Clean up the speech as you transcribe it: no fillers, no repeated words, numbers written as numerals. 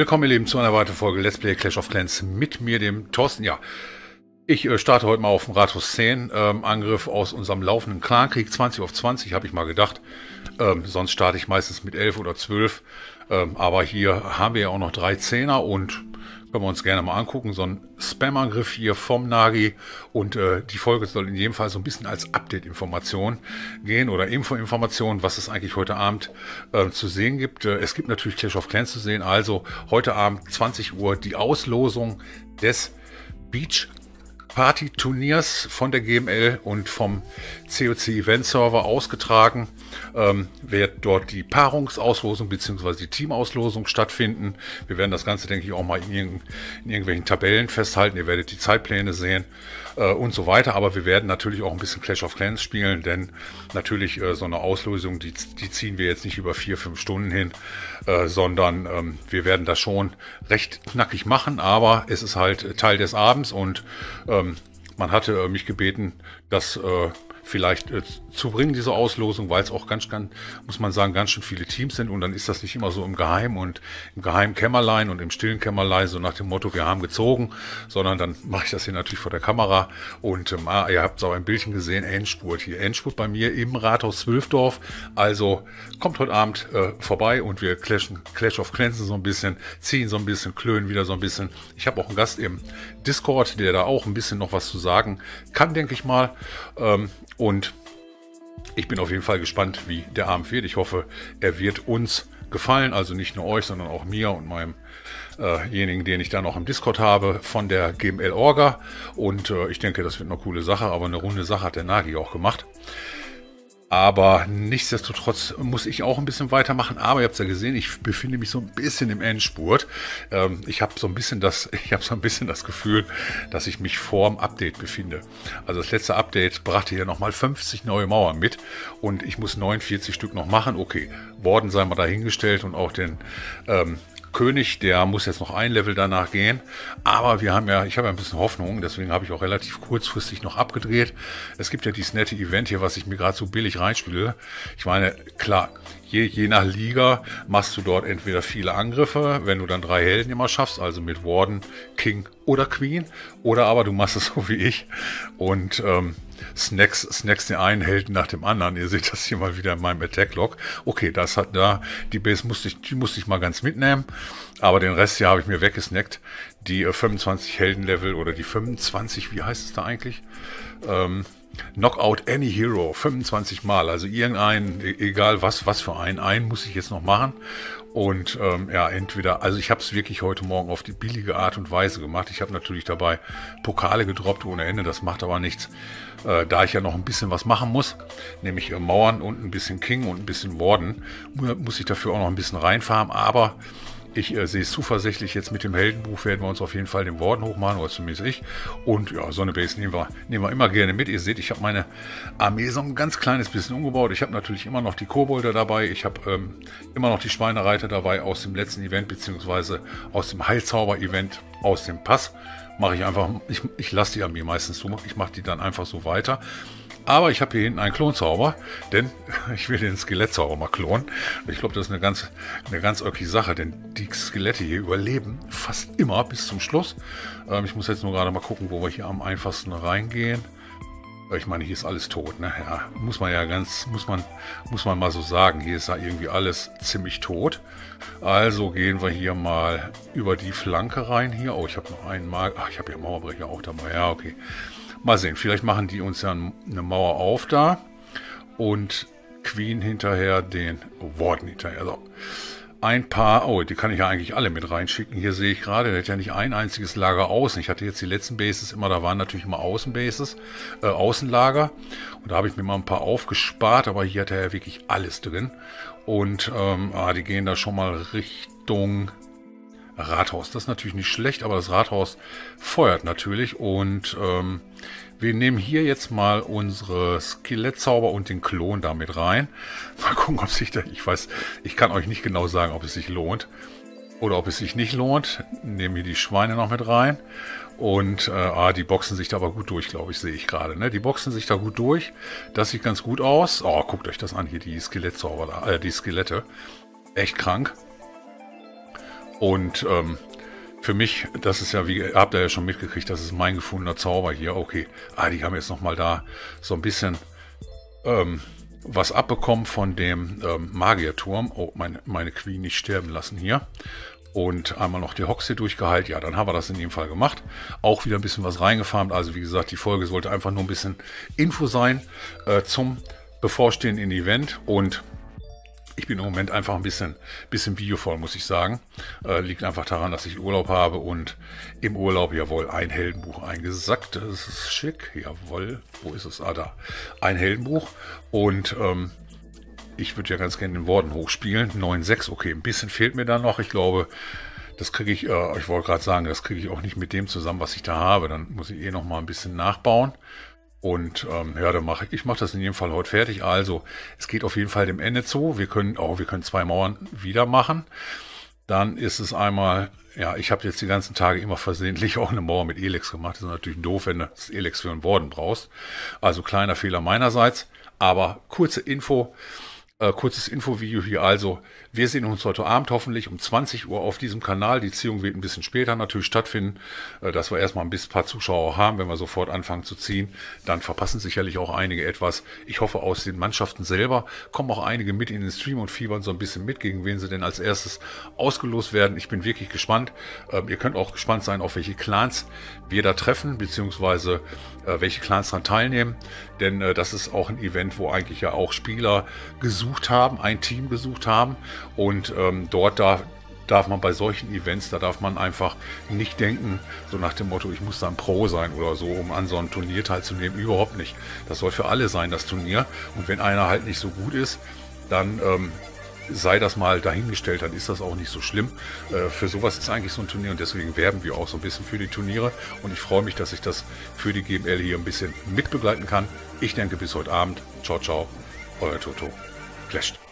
Willkommen, ihr Lieben, zu einer weiteren Folge Let's Play Clash of Clans mit mir, dem Thorsten. Ja, ich starte heute mal auf dem Rathaus 10. Angriff aus unserem laufenden Clankrieg. 20 auf 20 habe ich mal gedacht. Sonst starte ich meistens mit 11 oder 12. Aber hier haben wir ja auch noch 3 Zehner und können wir uns gerne mal angucken. So ein Spam-Angriff hier vom Nagi. Und die Folge soll in jedem Fall so ein bisschen als Update-Information gehen oder Info-Information, was es eigentlich heute Abend zu sehen gibt. Es gibt natürlich Clash of Clans zu sehen. Also heute Abend 20 Uhr die Auslosung des Beach-Party Turniers von der GML und vom COC-Event-Server ausgetragen. Wird dort die Paarungsauslosung bzw. die Teamauslosung stattfinden. Wir werden das Ganze, denke ich, auch mal in irgendwelchen Tabellen festhalten. Ihr werdet die Zeitpläne sehen und so weiter. Aber wir werden natürlich auch ein bisschen Clash of Clans spielen, denn natürlich so eine Auslosung, die ziehen wir jetzt nicht über 4-5 Stunden hin, sondern wir werden das schon recht knackig machen. Aber es ist halt Teil des Abends und man hatte mich gebeten, dass vielleicht zu bringen, diese Auslosung, weil es auch ganz schön viele Teams sind und dann ist das nicht immer so im Geheimen und im geheimen Kämmerlein und im stillen Kämmerlein, so nach dem Motto, wir haben gezogen, sondern dann mache ich das hier natürlich vor der Kamera und ihr habt es auch ein Bildchen gesehen, Endspurt hier, Endspurt bei mir im Rathaus 12-Dorf, also kommt heute Abend vorbei und wir Clash of Clans so ein bisschen, ziehen so ein bisschen, klönen wieder so ein bisschen. Ich habe auch einen Gast im Discord, der da auch ein bisschen noch was zu sagen kann, denke ich mal, und ich bin auf jeden Fall gespannt, wie der Abend wird. Ich hoffe, er wird uns gefallen, also nicht nur euch, sondern auch mir und meinem jenigen, den ich da noch im Discord habe, von der GML Orga. Und ich denke, das wird eine coole Sache, aber eine runde Sache hat der Nagi auch gemacht. Aber nichtsdestotrotz muss ich auch ein bisschen weitermachen. Aber ihr habt es ja gesehen, ich befinde mich so ein bisschen im Endspurt. Ich habe so ein bisschen das Gefühl, dass ich mich vorm Update befinde. Also das letzte Update brachte hier nochmal 50 neue Mauern mit. Und ich muss 49 Stück noch machen. Okay, Warden sei mal dahingestellt und auch den König, der muss jetzt noch ein Level danach gehen, aber wir haben ja, ich habe ja ein bisschen Hoffnung, deswegen habe ich auch relativ kurzfristig noch abgedreht. Es gibt ja dieses nette Event hier, was ich mir gerade so billig reinspiele. Ich meine, klar, je nach Liga machst du dort entweder viele Angriffe, wenn du dann 3 Helden immer schaffst, also mit Warden, King oder Queen, oder aber du machst es so wie ich und snacks den einen Helden nach dem anderen. Ihr seht das hier mal wieder in meinem Attack-Log. Okay, das hat da, die Base musste ich mal ganz mitnehmen, aber den Rest hier habe ich mir weggesnackt. Die 25 Helden-Level oder die 25, wie heißt es da eigentlich? Knockout Any Hero, 25 Mal, also irgendeinen, egal was für einen muss ich jetzt noch machen. Und ja, entweder, also ich habe es wirklich heute Morgen auf die billige Art und Weise gemacht. Ich habe natürlich dabei Pokale gedroppt ohne Ende, das macht aber nichts, da ich ja noch ein bisschen was machen muss, nämlich Mauern und ein bisschen King und ein bisschen Warden, muss ich dafür auch noch ein bisschen reinfarmen, aber ich sehe es zuversichtlich, jetzt mit dem Heldenbuch werden wir uns auf jeden Fall den Warden hochmachen, oder zumindest ich. Und ja, so eine Base nehmen wir immer gerne mit. Ihr seht, ich habe meine Armee so ein ganz kleines bisschen umgebaut. Ich habe natürlich immer noch die Kobolder dabei. Ich habe immer noch die Schweinereiter dabei aus dem letzten Event, beziehungsweise aus dem Heilzauber-Event, aus dem Pass. Mache ich einfach, ich lasse die Armee meistens so, ich mache die dann einfach so weiter. Aber ich habe hier hinten einen Klonzauber, denn ich will den Skelettzauber mal klonen. Ich glaube, das ist eine ganz örtliche Sache, denn die Skelette hier überleben fast immer bis zum Schluss. Ich muss jetzt nur gerade mal gucken, wo wir hier am einfachsten reingehen. Ich meine, hier ist alles tot, ne? Ja, muss man mal so sagen. Hier ist ja irgendwie alles ziemlich tot. Also gehen wir hier mal über die Flanke rein hier. Oh, ich habe noch einen Mal. Ach, ich habe ja Mauerbrecher auch dabei. Ja, okay. Mal sehen, vielleicht machen die uns ja eine Mauer auf da und Queen hinterher, den Warden hinterher. So. Ein paar, oh, die kann ich ja eigentlich alle mit reinschicken. Hier sehe ich gerade, der hat ja nicht ein einziges Lager außen. Ich hatte jetzt die letzten Bases immer, da waren natürlich immer Außenbases, Außenlager. Und da habe ich mir mal ein paar aufgespart, aber hier hat er ja wirklich alles drin. Und die gehen da schon mal Richtung Rathaus. Das ist natürlich nicht schlecht, aber das Rathaus feuert natürlich und wir nehmen hier jetzt mal unsere Skelettzauber und den Klon damit rein. Mal gucken, ob sich da, ich weiß, ich kann euch nicht genau sagen, ob es sich lohnt oder ob es sich nicht lohnt. Nehmen wir die Schweine noch mit rein und die boxen sich da aber gut durch, glaube ich, sehe ich gerade. Ne? Die boxen sich da gut durch, das sieht ganz gut aus. Oh, guckt euch das an hier, die Skelettzauber da, die Skelette. Echt krank. Und für mich, das ist ja, wie habt ihr ja schon mitgekriegt, das ist mein gefundener Zauber hier. Okay, die haben jetzt nochmal da so ein bisschen was abbekommen von dem Magierturm. Oh, meine Queen nicht sterben lassen hier. Und einmal noch die Hoxe durchgeheilt. Ja, dann haben wir das in jedem Fall gemacht. Auch wieder ein bisschen was reingefarmt. Also wie gesagt, die Folge sollte einfach nur ein bisschen Info sein zum bevorstehenden Event. Und ich bin im Moment einfach ein bisschen videovoll, muss ich sagen. Liegt einfach daran, dass ich Urlaub habe. Und im Urlaub, jawohl, ein Heldenbuch eingesackt. Das ist schick. Jawohl. Wo ist es? Ah, da. Ein Heldenbuch. Und ich würde ja ganz gerne den Warden hochspielen. 9,6, okay, ein bisschen fehlt mir da noch. Ich glaube, das kriege ich, ich wollte gerade sagen, das kriege ich auch nicht mit dem zusammen, was ich da habe. Dann muss ich eh noch mal ein bisschen nachbauen. Und ja, dann mache ich das in jedem Fall heute fertig. Also, es geht auf jeden Fall dem Ende zu. Wir können zwei Mauern wieder machen. Dann ist es einmal, ja, ich habe jetzt die ganzen Tage immer versehentlich auch eine Mauer mit Elex gemacht. Das ist natürlich doof, wenn du das Elex für einen Warden brauchst. Also, kleiner Fehler meinerseits. Aber kurze Info. Kurzes Infovideo hier, also wir sehen uns heute Abend hoffentlich um 20 Uhr auf diesem Kanal. Die Ziehung wird ein bisschen später natürlich stattfinden, dass wir erstmal ein paar Zuschauer haben. Wenn wir sofort anfangen zu ziehen, dann verpassen sicherlich auch einige etwas. Ich hoffe, aus den Mannschaften selber kommen auch einige mit in den Stream und fiebern so ein bisschen mit, gegen wen sie denn als erstes ausgelost werden. Ich bin wirklich gespannt. Ihr könnt auch gespannt sein, auf welche Clans wir da treffen, beziehungsweise welche Clans daran teilnehmen. Denn das ist auch ein Event, wo eigentlich ja auch Spieler gesucht haben, ein Team gesucht haben. Und dort darf man bei solchen Events, da darf man einfach nicht denken, so nach dem Motto, ich muss dann Pro sein oder so, um an so einem Turnier teilzunehmen. Überhaupt nicht. Das soll für alle sein, das Turnier. Und wenn einer halt nicht so gut ist, dann sei das mal dahingestellt, dann ist das auch nicht so schlimm. Für sowas ist eigentlich so ein Turnier und deswegen werben wir auch so ein bisschen für die Turniere. Und ich freue mich, dass ich das für die GML hier ein bisschen mitbegleiten kann. Ich denke, bis heute Abend. Ciao, ciao. Euer Toto. Clasht.